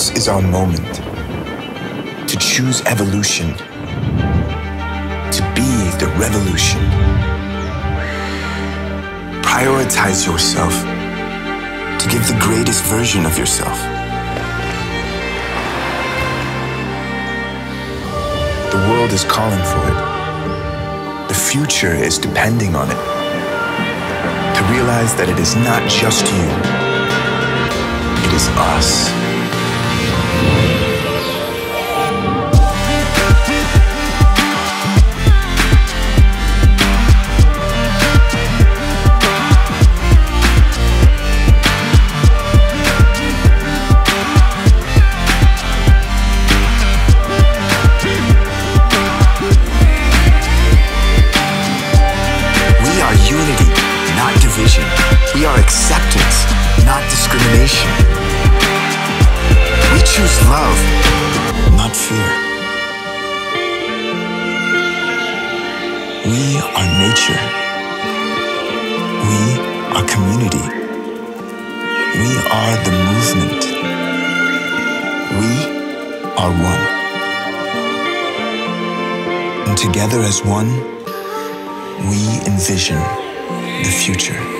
This is our moment to choose evolution, to be the revolution. Prioritize yourself to give the greatest version of yourself. The world is calling for it. The future is depending on it. To realize that it is not just you, it is us. We are acceptance, not discrimination. We choose love, not fear. We are nature. We are community. We are the movement. We are one. And together as one, we envision the future.